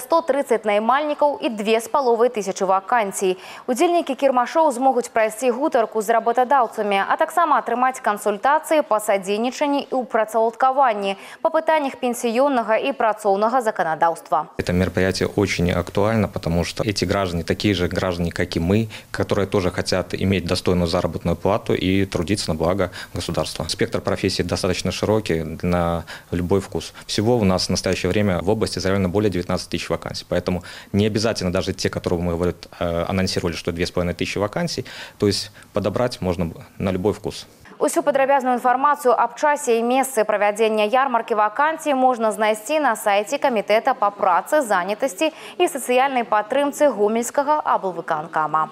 130 наймальникаў і 2500 вакансій. Удзельнікі Кірмашоу змогуць прайсці гутарку з работадаўцамі, а таксама атрымаць кансультацыі па садзейнічанні і ў працаўладкаванні па пытаннях пенсіённага і працоўнага законодаўства. Это мероприятие очень актуально, потому что эти граждане такие же граждане, как и мы, которые тоже хотят иметь достойную заработную плату и трудиться на благо государства. Спектр профессий достаточно широкий на любой вкус. Всего у нас в настоящее время в области заявлено более 19 000 вакансий. Поэтому не обязательно даже те, которые мы говорят, анонсировали, что 2500 вакансий, то есть подобрать можно на любой вкус. Усю подробную информацию об часе и месте проведения ярмарки вакансий можно найти на сайте Комитета по праце, занятости и социальной поддержке Гомельского облвыканкама.